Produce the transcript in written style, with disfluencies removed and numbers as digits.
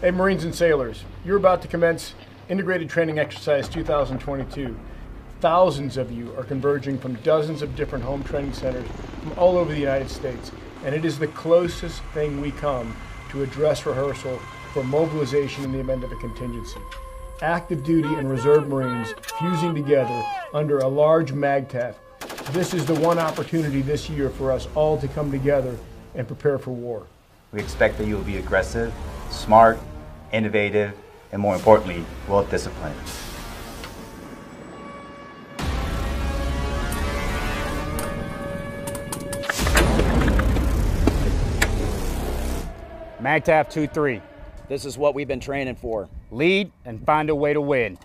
Hey Marines and Sailors, you're about to commence Integrated Training Exercise 2022. Thousands of you are converging from dozens of different home training centers from all over the United States, and it is the closest thing we come to a dress rehearsal for mobilization in the event of a contingency. Active duty and reserve Marines fusing together under a large MAGTAF. This is the one opportunity this year for us all to come together and prepare for war. We expect that you will be aggressive, smart, innovative, and more importantly, well-disciplined. MAGTAF 2-3, this is what we've been training for. Lead and find a way to win.